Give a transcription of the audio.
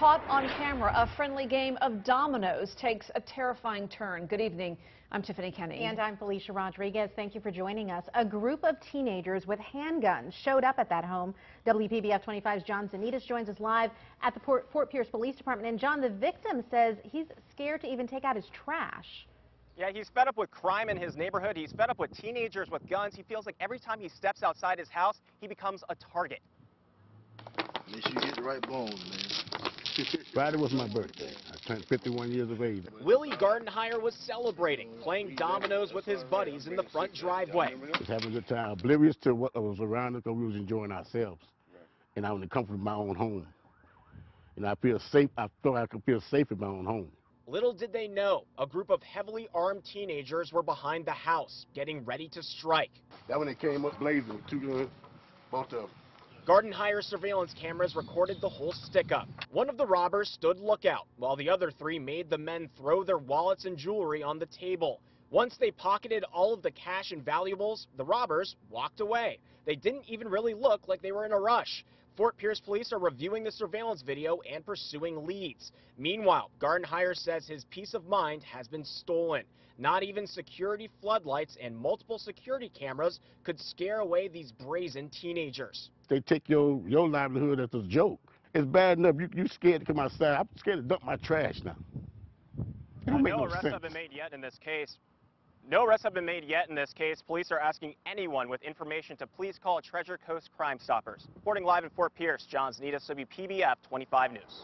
Caught on camera, a friendly game of dominoes takes a terrifying turn. Good evening. I'm Tiffany Kenny. And I'm Felicia Rodriguez. Thank you for joining us. A group of teenagers with handguns showed up at that home. WPBF 25's John Dzenitis joins us live at the Fort Pierce Police Department. And John, the victim says he's scared to even take out his trash. Yeah, he's fed up with crime in his neighborhood. He's fed up with teenagers with guns. He feels like every time he steps outside his house, he becomes a target. Make sure you get the right bones, man. Friday was my birthday. I turned 51 years of age. Willie Gardenhire was celebrating, playing dominoes with his buddies in the front driveway. Just having a good time, oblivious to what was around us because we was enjoying ourselves. And I was in the comfort of my own home. And I feel safe. I thought I could feel safe in my own home. Little did they know, a group of heavily armed teenagers were behind the house, getting ready to strike. That when it came up blazing with two guns, both of them. Gardenhire surveillance cameras recorded the whole stick-up. One of the robbers stood lookout, while the other three made the men throw their wallets and jewelry on the table. Once they pocketed all of the cash and valuables, the robbers walked away. They didn't even really look like they were in a rush. Fort Pierce police are reviewing the surveillance video and pursuing leads. Meanwhile, Gardenhire says his peace of mind has been stolen. Not even security floodlights and multiple security cameras could scare away these brazen teenagers. They take your livelihood as a joke. It's bad enough you scared to come outside. I'm scared to dump my trash now. It don't make no arrests have been made yet in this case. No arrests have been made yet in this case. Police are asking anyone with information to please call Treasure Coast Crime Stoppers. Reporting live in Fort Pierce, John Dzenitis, WPBF 25 News.